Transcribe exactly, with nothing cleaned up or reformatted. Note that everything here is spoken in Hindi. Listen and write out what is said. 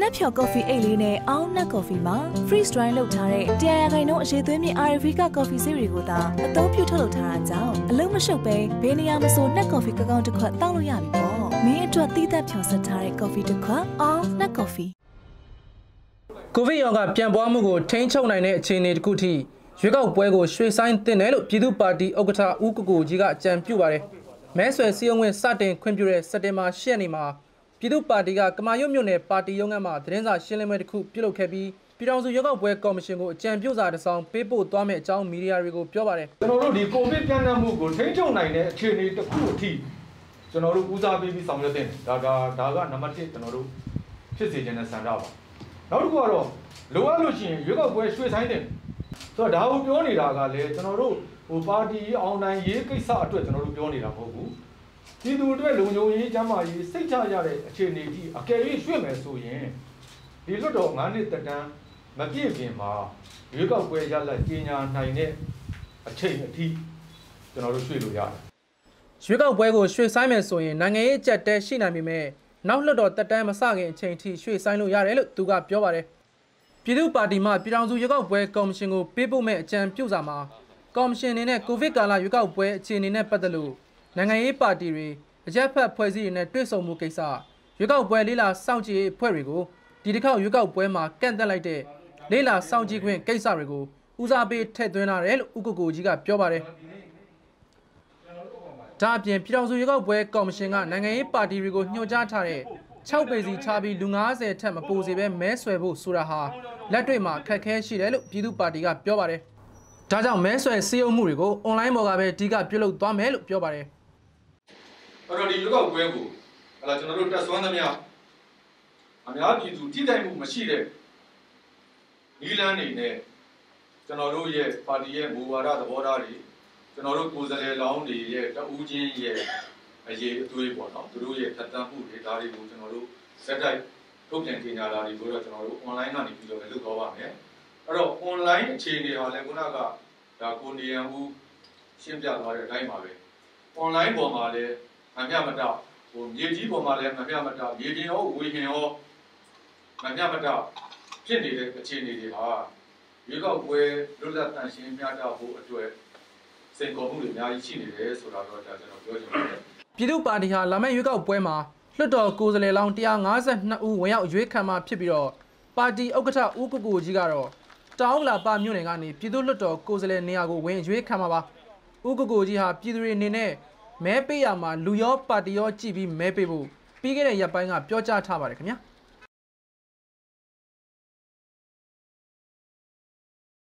नप्यो कॉफी एलिने आउना कॉफी मां फ्री स्ट्राइल लोग थारे त्यागाइनो जेतुए में आरविका कॉफी से रिगोता तोप्यू थलो थारा जाओ लोग मशोपे बेनिया मसो न कॉफी का गांव टुक्का तालो यामी पो मैं जो तीता प्यो सतारे कॉफी टुक्का आउना कॉफी कॉफी योगा प्यान बामु को टेंशन उन्हें चेनेट कुटी युगा उपयोग को श्वेताइन तेने लो पिदु पार्टी ओगता उकुगु जिगा चैंपियन बारे मैं स्वेसियों में साटे क्वेंपुरे साटे मां शेनी मां पिदु पार्टी का कमायों में ने पार्टी योंगे मां धरेंसा शेले में रखूं पिलो खेबी पिरांसु युगा उपयोग कमिशन को चैंपियन जारे सांग पेपो तो हमें चाउ मीडिया रिगो प्यो बारे जनोरो डिकोबे प्यान नामु को टेंशन उन्हें ने चेनेट कुटी जनोरो उजा बेबी समझते हैं दागा दागा नमस्ते जनोरो किसी जने संराव तो ढाबू प्योर नहीं रहा ले चनोरो उपाधि आउं नहीं ये कई साथ हुए चनोरो प्योर नहीं रहा होगू ये दूध में लोग जो ये जमा ये सही चाचा रे अच्छे नेटी अकेले शुरू में सो ये ये लोग डॉग आने तक ना मक्की भी माँ ये का कोई जाला चीना नहीं ने अच्छे नेटी चनोरो शुरू हो यार शुरू का उपयोग शुरू साइम में सो ये नंगे चट्टे शीनामी में नाव पिदु पार्टी मां पिरांजू युगा उपयोग कमिशन को पेपो में चैंपियन जामा कमिशन ने ने कोविड काला युगा उपयोग चीनी ने पदलू नंगे पार्टी रे जयपर पोजी ने ट्रेसो मुकेशा युगा उपयोग लीला साउजी पोरिगो दिखाओ युगा उपयोग मां कैंडलाइटे लीला साउजी को कैसा रिगो उजाबे ठे दोना रेल उगुगु जिगा प्योबारे तापियन पिरांजू युगा उपयोग कमिशन का नंगे पार्टी रिगो न्योजा थारे छह पेजी छाबी लुंगा से ठे मपोजी बे मैं स्वेबो सुराहा लट्टे मां कहके शिरे लो पिदु पार्टी का प्यो बारे ताजा मैं स्वे सीओ मुरी को ऑनलाइन मोगा बे टीका पियो लो तो मैं लो प्यो बारे और अड़ी लुगा उपयोग हो अलाज नरो टा स्वान में आ हमें आप ये जूठी दायिमु मशीरे नीलानी ने चनरो ये पार्टी ये बुवारा दबोरारी चनरो कुजले लाउंडी ये टा उजिन ये अजी तुई बोलना तुरु ये ठट्टा पूरे दारी बोलते नॉरू सेटाइ ठोक लेंगे ना दारी बोला तो नॉरू ऑनलाइन ना निकलो है लोग आवाम है अरो ऑनलाइन चीनी हाले गुना का डाकूनी है वो शिम्जा धारे टाइम आवे ऑनलाइन बोमाले हमें आमदा वो ये जी बोमाले हमें आमदा ये जी हो वो ही हो हमें आमदा चीनी ले चीनी ले हाँ ये का वो लोटान शिम्जा पिदु पार्टी हा लमें युगा उपयोग मां लड़ो कुजले लाउंटिया गांसे न उ वयां युक्का मां पिबिरो पार्टी ओकता उकुगु जिगारो चाउला पाम्यू ने गानी पिदु लड़ो कुजले नियागु वयां युक्का मां बा उकुगु जिहा पिदुरे निने मैं पे या मां लुयो पार्टी यो चीवी मैं पे बु पीके ने या पाइंगा प्योचा था बारे क्या